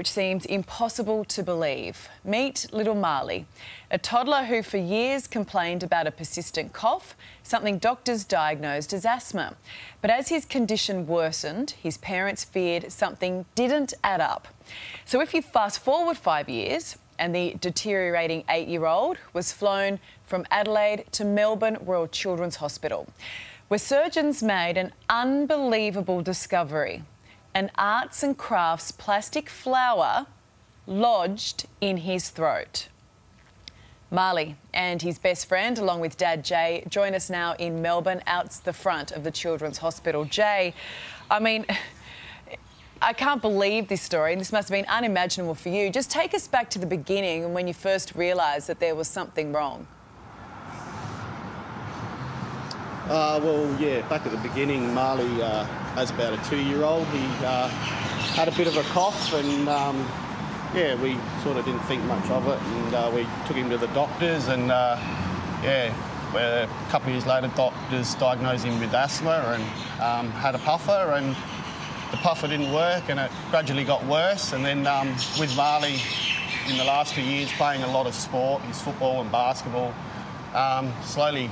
Which seems impossible to believe. Meet little Marley, a toddler who for years complained about a persistent cough, something doctors diagnosed as asthma. But as his condition worsened, his parents feared something didn't add up. So if you fast forward 5 years, and the deteriorating 8-year-old was flown from Adelaide to Melbourne Royal Children's Hospital, where surgeons made an unbelievable discovery. An arts and crafts plastic flower lodged in his throat. Marley and his best friend, along with Dad Jay, join us now in Melbourne, out the front of the Children's Hospital. Jay, I mean, I can't believe this story, and this must have been unimaginable for you. Just take us back to the beginning and when you first realised that there was something wrong. Well, yeah, back at the beginning, Marley, as about a 2-year-old, he had a bit of a cough and, yeah, we sort of didn't think much of it, and we took him to the doctors and, yeah, a couple of years later, doctors diagnosed him with asthma and had a puffer, and the puffer didn't work and it gradually got worse. And then with Marley, in the last 2 years, playing a lot of sport, his football and basketball, slowly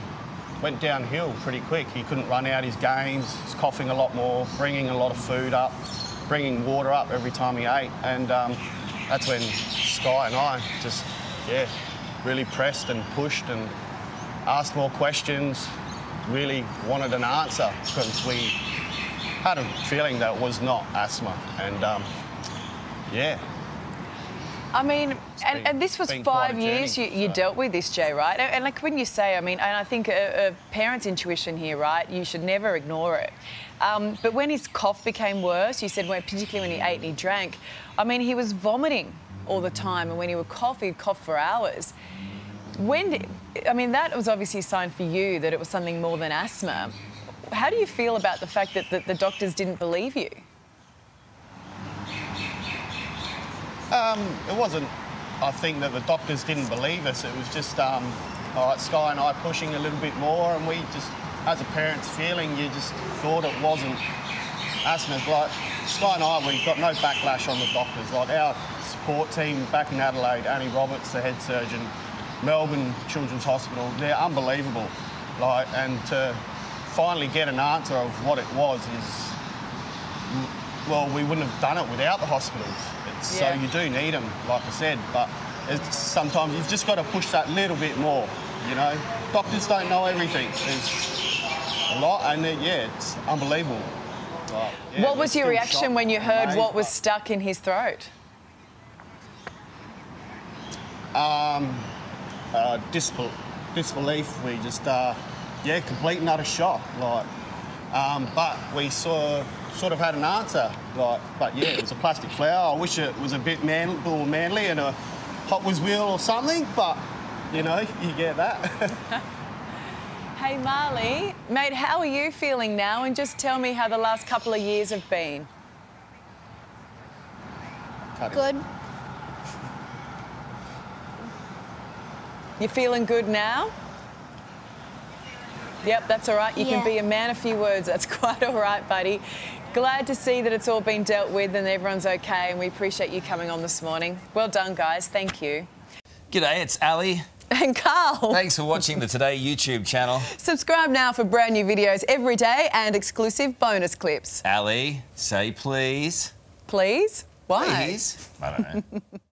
went downhill pretty quick. He couldn't run out his games, was coughing a lot more, bringing a lot of food up, bringing water up every time he ate, and that's when Sky and I just, yeah, really pressed and pushed and asked more questions, really wanted an answer, because we had a feeling that it was not asthma, and, yeah. I mean, and this was 5 years you dealt with this, Jay, right? And like when you say, I mean, and I think a parent's intuition here, right? You should never ignore it. But when his cough became worse, you said, well, particularly when he ate and he drank, I mean, he was vomiting all the time, and when he would cough, he'd cough for hours. I mean, that was obviously a sign for you that it was something more than asthma. How do you feel about the fact that the doctors didn't believe you? It wasn't, I think, that the doctors didn't believe us. It was just, all right, Sky and I pushing a little bit more, and we just, as a parent's feeling, you just thought it wasn't asthma. Like, Sky and I, we got no backlash on the doctors. Like, our support team back in Adelaide, Annie Roberts, the head surgeon, Melbourne Children's Hospital, they're unbelievable. Like, and to finally get an answer of what it was is, well, we wouldn't have done it without the hospitals. Yeah. So you do need them, like I said, but it's, sometimes you've just got to push that little bit more, you know. Doctors don't know everything. There's a lot, and yeah, it's unbelievable. Like, yeah, what was your reaction when you heard what was stuck in his throat? Disbelief. We just, yeah, complete and utter shock. Like, but we sort of had an answer, like, but yeah, it was a plastic flower. I wish it was a bit manly and a Hot Wheels wheel or something, but, you know, you get that. Hey, Marley, mate, how are you feeling now? And just tell me how the last couple of years have been. Good. You're feeling good now? Yep, that's all right. You can be a man of few words. That's quite all right, buddy. Glad to see that it's all been dealt with and everyone's okay, and we appreciate you coming on this morning. Well done, guys. Thank you. G'day, it's Ali. And Carl. Thanks for watching the Today YouTube channel. Subscribe now for brand new videos every day and exclusive bonus clips. Ali, say please. Please? Why? Please? I don't know.